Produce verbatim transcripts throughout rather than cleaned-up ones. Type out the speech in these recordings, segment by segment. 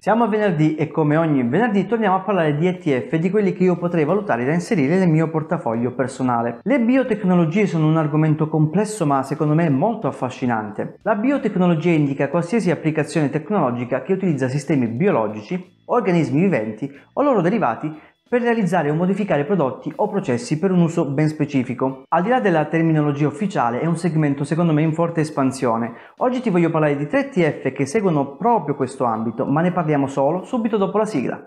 Siamo a venerdì e come ogni venerdì torniamo a parlare di E T F e di quelli che io potrei valutare da inserire nel mio portafoglio personale. Le biotecnologie sono un argomento complesso ma secondo me molto affascinante. La biotecnologia indica qualsiasi applicazione tecnologica che utilizza sistemi biologici, organismi viventi o loro derivati per realizzare o modificare prodotti o processi per un uso ben specifico. Al di là della terminologia ufficiale, è un segmento secondo me in forte espansione. Oggi ti voglio parlare di tre E T F che seguono proprio questo ambito, ma ne parliamo solo subito dopo la sigla.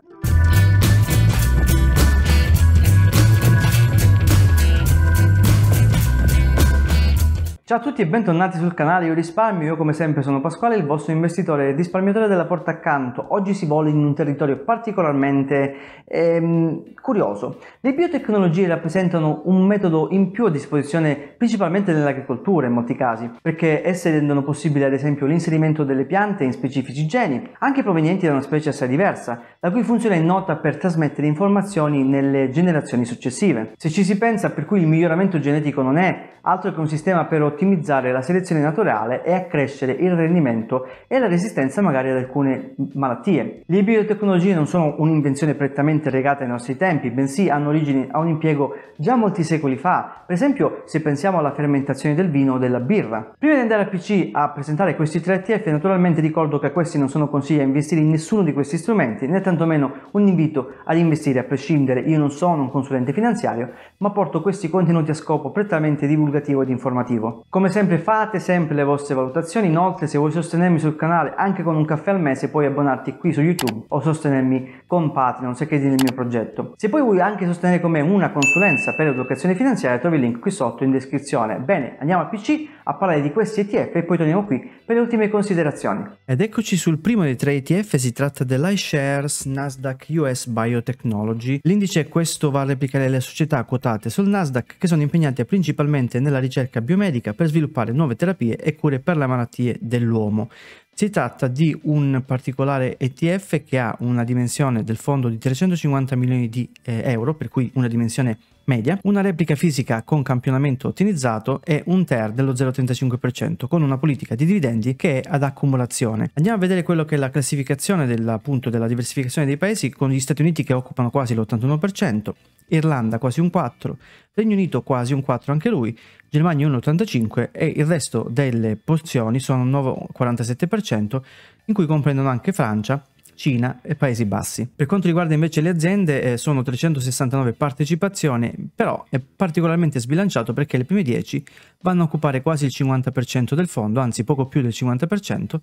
Ciao a tutti e bentornati sul canale Io Risparmio, io come sempre sono Pasquale, il vostro investitore e risparmiatore della porta accanto. Oggi si vola in un territorio particolarmente ehm, curioso. Le biotecnologie rappresentano un metodo in più a disposizione principalmente nell'agricoltura in molti casi, perché esse rendono possibile ad esempio l'inserimento delle piante in specifici geni, anche provenienti da una specie assai diversa, la cui funzione è nota per trasmettere informazioni nelle generazioni successive. Se ci si pensa, per cui il miglioramento genetico non è altro che un sistema per ottimizzare la selezione naturale e accrescere il rendimento e la resistenza magari ad alcune malattie. Le biotecnologie non sono un'invenzione prettamente legata ai nostri tempi, bensì hanno origine a un impiego già molti secoli fa, per esempio se pensiamo alla fermentazione del vino o della birra. Prima di andare a P C a presentare questi tre E T F, naturalmente ricordo che questi non sono consigli a investire in nessuno di questi strumenti, né tantomeno un invito ad investire a prescindere. Io non sono un consulente finanziario, ma porto questi contenuti a scopo prettamente divulgativo ed informativo. Come sempre fate sempre le vostre valutazioni, inoltre se vuoi sostenermi sul canale anche con un caffè al mese puoi abbonarti qui su YouTube o sostenermi con Patreon se credi nel mio progetto. Se poi vuoi anche sostenere con me una consulenza per l'educazione finanziaria trovi il link qui sotto in descrizione. Bene, andiamo a P C a parlare di questi E T F e poi torniamo qui per le ultime considerazioni. Ed eccoci sul primo dei tre E T F, si tratta dell'iShares Nasdaq U S Biotechnology. L'indice questo va a replicare le società quotate sul Nasdaq che sono impegnate principalmente nella ricerca biomedica per sviluppare nuove terapie e cure per le malattie dell'uomo. Si tratta di un particolare E T F che ha una dimensione del fondo di trecentocinquanta milioni di eh, euro, per cui una dimensione media, una replica fisica con campionamento ottimizzato e un T E R dello zero virgola trentacinque per cento con una politica di dividendi che è ad accumulazione. Andiamo a vedere quello che è la classificazione del, appunto, della diversificazione dei paesi, con gli Stati Uniti che occupano quasi l'ottantuno per cento, Irlanda quasi un quattro per cento, Regno Unito quasi un quattro per cento anche lui, Germania uno virgola ottantacinque per cento e il resto delle porzioni sono nove virgola quarantasette per cento, in cui comprendono anche Francia, Cina e Paesi Bassi. Per quanto riguarda invece le aziende, eh, sono trecentosessantanove partecipazioni, però è particolarmente sbilanciato perché le prime dieci vanno a occupare quasi il cinquanta per cento del fondo, anzi poco più del cinquanta per cento,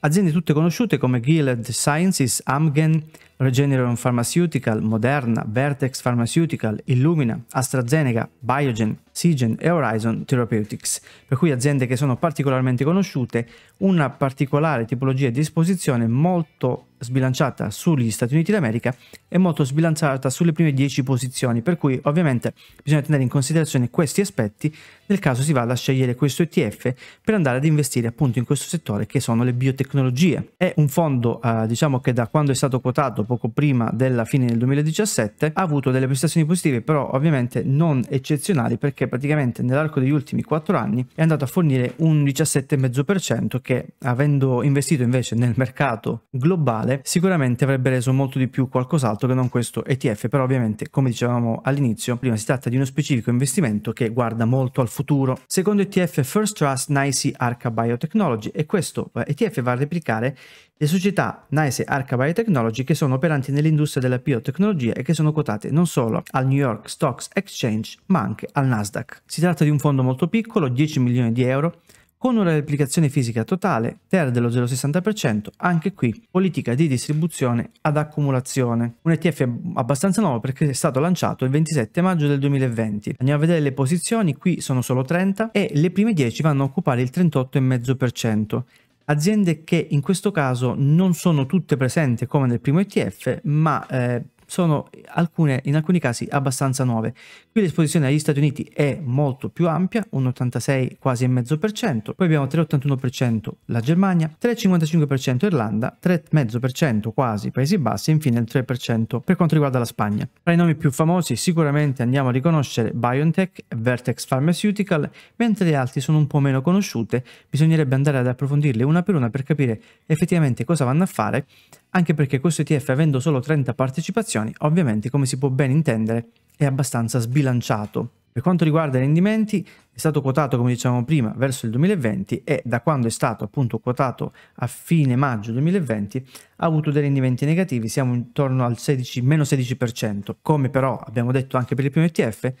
aziende tutte conosciute come Gilead Sciences, Amgen, Regeneron Pharmaceutical, Moderna, Vertex Pharmaceutical, Illumina, AstraZeneca, Biogen, Seagen e Horizon Therapeutics, per cui aziende che sono particolarmente conosciute, una particolare tipologia di esposizione molto sbilanciata sugli Stati Uniti d'America e molto sbilanciata sulle prime dieci posizioni, per cui ovviamente bisogna tenere in considerazione questi aspetti nel caso si vada a scegliere questo E T F per andare ad investire appunto in questo settore che sono le biotecnologie. È un fondo eh, diciamo che da quando è stato quotato poco prima della fine del duemiladiciassette ha avuto delle prestazioni positive, però ovviamente non eccezionali, perché praticamente nell'arco degli ultimi quattro anni è andato a fornire un diciassette virgola cinque per cento che, avendo investito invece nel mercato globale, sicuramente avrebbe reso molto di più qualcos'altro che non questo E T F. Però ovviamente, come dicevamo all'inizio prima, si tratta di uno specifico investimento che guarda molto al futuro. Secondo E T F, First Trust N Y S E Arca Biotechnology, e questo E T F va a replicare le società N Y S E Arca Biotechnology che sono operanti nell'industria della biotecnologia e che sono quotate non solo al New York Stock Exchange ma anche al Nasdaq. Si tratta di un fondo molto piccolo, dieci milioni di euro, con una replicazione fisica totale, T E R dello zero virgola sessanta per cento, anche qui politica di distribuzione ad accumulazione. Un E T F abbastanza nuovo perché è stato lanciato il ventisette maggio del duemilaventi. Andiamo a vedere le posizioni, qui sono solo trenta e le prime dieci vanno a occupare il trentotto virgola cinque per cento. Aziende che in questo caso non sono tutte presenti come nel primo E T F, ma eh, sono alcune, in alcuni casi abbastanza nuove. Qui l'esposizione agli Stati Uniti è molto più ampia, un ottantasei quasi e mezzo per cento, poi abbiamo tre virgola ottantuno per cento la Germania, tre virgola cinquantacinque per cento Irlanda, tre virgola cinque per cento quasi Paesi Bassi e infine il tre per cento per quanto riguarda la Spagna. Tra i nomi più famosi sicuramente andiamo a riconoscere BioNTech e Vertex Pharmaceutical, mentre le altre sono un po' meno conosciute, bisognerebbe andare ad approfondirle una per una per capire effettivamente cosa vanno a fare, anche perché questo E T F, avendo solo trenta partecipazioni, ovviamente come si può ben intendere è abbastanza sbilanciato. Per quanto riguarda i rendimenti, è stato quotato, come dicevamo prima, verso il duemilaventi e da quando è stato appunto quotato a fine maggio duemilaventi ha avuto dei rendimenti negativi, siamo intorno al meno sedici per cento, come però abbiamo detto anche per il primo E T F.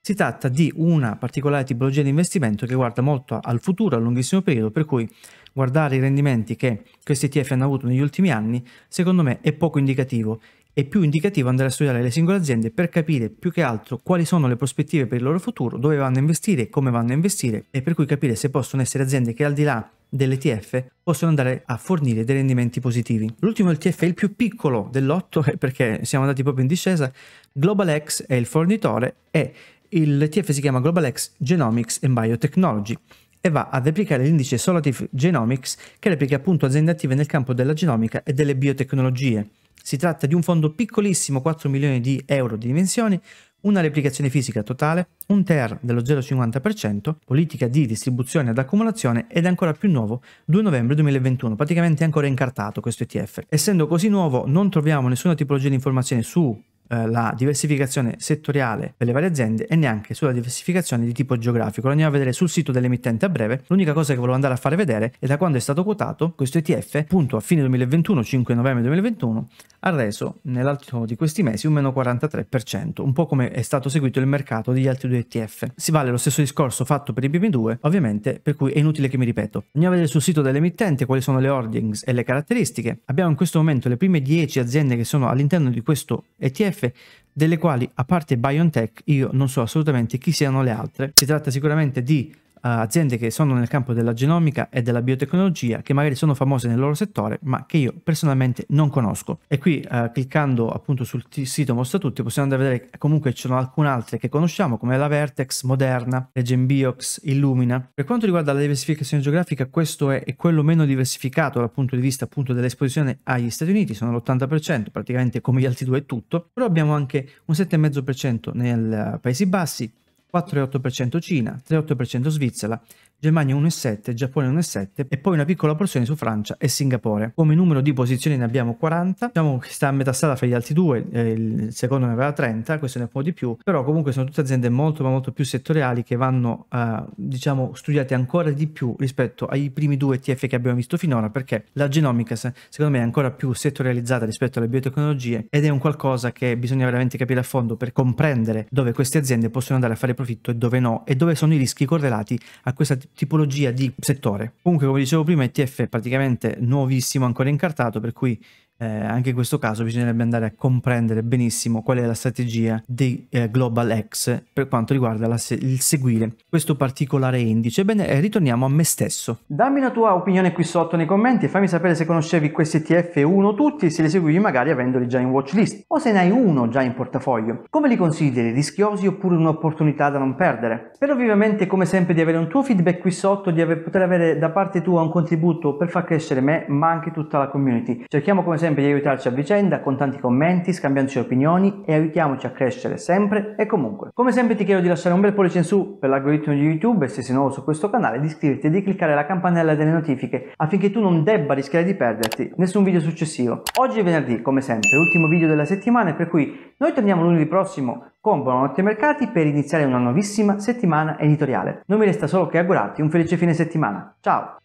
Si tratta di una particolare tipologia di investimento che guarda molto al futuro, a lunghissimo periodo, per cui guardare i rendimenti che questi E T F hanno avuto negli ultimi anni, secondo me, è poco indicativo. È più indicativo andare a studiare le singole aziende per capire più che altro quali sono le prospettive per il loro futuro, dove vanno a investire, come vanno a investire, e per cui capire se possono essere aziende che al di là dell'E T F possono andare a fornire dei rendimenti positivi. L'ultimo E T F è il più piccolo del lotto, perché siamo andati proprio in discesa. GlobalX è il fornitore e l'E T F si chiama GlobalX Genomics and Biotechnology e va ad applicare l'indice Solative Genomics, che replica appunto aziende attive nel campo della genomica e delle biotecnologie. Si tratta di un fondo piccolissimo, quattro milioni di euro di dimensioni, una replicazione fisica totale, un T E R dello zero virgola cinquanta per cento, politica di distribuzione ad accumulazione ed ancora più nuovo, due novembre duemilaventuno, praticamente ancora incartato questo E T F. Essendo così nuovo non troviamo nessuna tipologia di informazione su la diversificazione settoriale per le varie aziende e neanche sulla diversificazione di tipo geografico. Lo andiamo a vedere sul sito dell'emittente a breve. L'unica cosa che volevo andare a fare vedere è da quando è stato quotato questo E T F, appunto a fine duemilaventuno, cinque novembre duemilaventuno, ha reso nell'altro di questi mesi un meno quarantatré per cento, un po' come è stato seguito il mercato degli altri due E T F. Si vale lo stesso discorso fatto per i primi due, ovviamente, per cui è inutile che mi ripeto. Andiamo a vedere sul sito dell'emittente quali sono le holdings e le caratteristiche. Abbiamo in questo momento le prime dieci aziende che sono all'interno di questo E T F, delle quali, a parte BioNTech, io non so assolutamente chi siano le altre. Si tratta sicuramente di uh, aziende che sono nel campo della genomica e della biotecnologia, che magari sono famose nel loro settore ma che io personalmente non conosco, e qui uh, cliccando appunto sul sito mostra tutti possiamo andare a vedere che comunque ci sono alcune altre che conosciamo, come la Vertex, Moderna, Regenbiox, Illumina. Per quanto riguarda la diversificazione geografica, questo è, è quello meno diversificato dal punto di vista appunto dell'esposizione agli Stati Uniti, sono l'ottanta per cento, praticamente come gli altri due è tutto, però abbiamo anche un sette virgola cinque per cento nei Paesi Bassi, quattro virgola otto per cento Cina, tre virgola otto per cento Svizzera, Germania uno virgola sette per cento, Giappone uno virgola sette per cento e poi una piccola porzione su Francia e Singapore. Come numero di posizioni ne abbiamo quaranta, diciamo che sta a metà strada fra gli altri due, eh, il secondo ne aveva trenta, questo ne è un po' di più, però comunque sono tutte aziende molto ma molto più settoriali che vanno eh, diciamo studiate ancora di più rispetto ai primi due E T F che abbiamo visto finora, perché la genomica secondo me è ancora più settorializzata rispetto alle biotecnologie ed è un qualcosa che bisogna veramente capire a fondo per comprendere dove queste aziende possono andare a fare profitto e dove no, e dove sono i rischi correlati a questa tipologia di settore. Comunque, come dicevo prima, E T F è praticamente nuovissimo, ancora incartato, per cui eh, anche in questo caso bisognerebbe andare a comprendere benissimo qual è la strategia di eh, GlobalX per quanto riguarda la se il seguire questo particolare indice. Bene, eh, ritorniamo a me stesso. Dammi la tua opinione qui sotto nei commenti e fammi sapere se conoscevi questi E T F uno tutti, se li seguivi magari avendoli già in watchlist o se ne hai uno già in portafoglio. Come li consideri, rischiosi oppure un'opportunità da non perdere? Spero vivamente come sempre di avere un tuo feedback qui sotto, di aver, poter avere da parte tua un contributo per far crescere me ma anche tutta la community. Cerchiamo come sempre sempre di aiutarci a vicenda con tanti commenti, scambiandoci opinioni e aiutiamoci a crescere sempre e comunque. Come sempre ti chiedo di lasciare un bel pollice in su per l'algoritmo di YouTube e se sei nuovo su questo canale di iscriverti e di cliccare la campanella delle notifiche affinché tu non debba rischiare di perderti nessun video successivo. Oggi è venerdì, come sempre, l'ultimo video della settimana, per cui noi torniamo lunedì prossimo con Buonanotte Mercati per iniziare una nuovissima settimana editoriale. Non mi resta solo che augurarti un felice fine settimana. Ciao!